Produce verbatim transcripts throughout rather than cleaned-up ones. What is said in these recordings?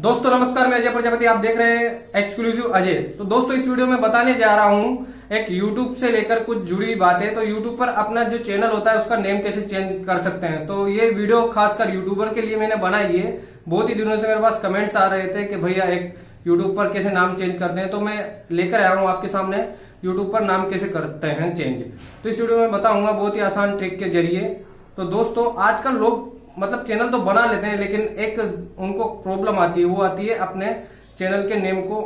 दोस्तों नमस्कार, मैं अजय प्रजापति, आप देख रहे हैं एक्सक्लूसिव अजय। तो दोस्तों इस वीडियो में बताने जा रहा हूं एक YouTube से लेकर कुछ जुड़ी बातें। तो YouTube पर अपना जो चैनल होता है उसका नेम कैसे चेंज कर सकते हैं। तो ये वीडियो खासकर यूट्यूबर के लिए मैंने बनाई है। बहुत ही दिनों से मेरे पास कमेंट्स आ रहे थे कि भैया एक यूट्यूब पर कैसे नाम चेंज करते हैं, तो मैं लेकर आया हूँ आपके सामने यूट्यूब पर नाम कैसे करते हैं चेंज। तो इस वीडियो में बताऊंगा बहुत ही आसान ट्रिक के जरिए। तो दोस्तों आजकल लोग मतलब चैनल तो बना लेते हैं, लेकिन एक उनको प्रॉब्लम आती है, वो आती है अपने चैनल के नेम को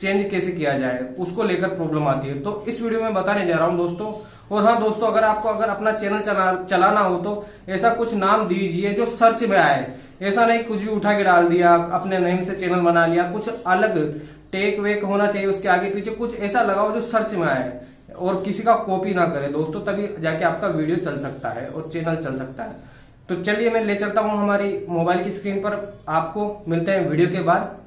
चेंज कैसे किया जाए, उसको लेकर प्रॉब्लम आती है। तो इस वीडियो में बताने जा रहा हूं दोस्तों। और हाँ दोस्तों, अगर आपको अगर अपना चैनल चला, चलाना हो तो ऐसा कुछ नाम दीजिए जो सर्च में आए। ऐसा नहीं कुछ भी उठा के डाल दिया, अपने नेम से चैनल बना लिया। कुछ अलग टेक वेक होना चाहिए, उसके आगे पीछे कुछ ऐसा लगाओ जो सर्च में आए और किसी का कॉपी ना करे दोस्तों। तभी जाके आपका वीडियो चल सकता है और चैनल चल सकता है। तो चलिए मैं ले चलता हूं हमारी मोबाइल की स्क्रीन पर, आपको मिलते हैं वीडियो के बाद।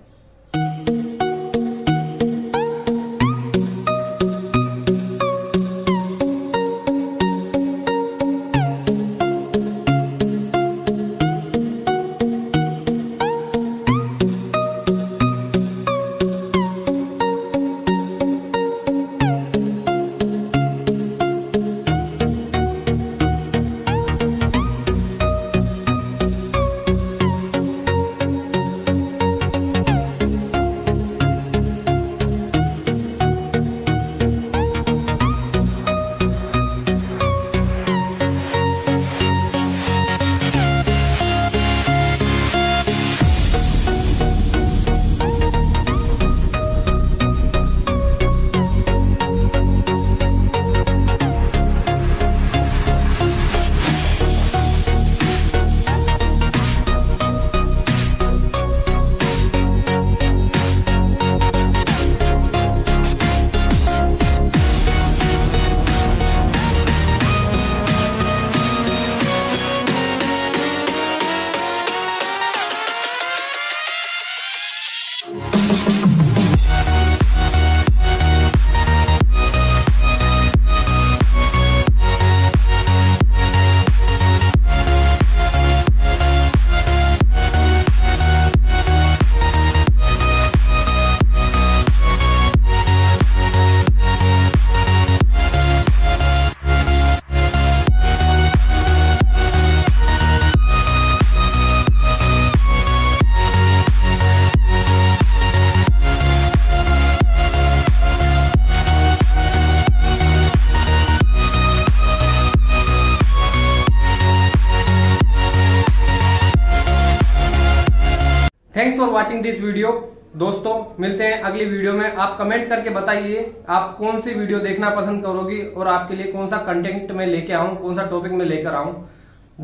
Thanks for watching this video. दोस्तों मिलते हैं अगली वीडियो में। आप कमेंट करके बताइए आप कौन सी वीडियो देखना पसंद करोगी और आपके लिए कौन सा कंटेंट में लेके आऊं, कौन सा टॉपिक में लेकर आऊं।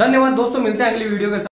धन्यवाद दोस्तों, मिलते हैं अगली वीडियो के साथ।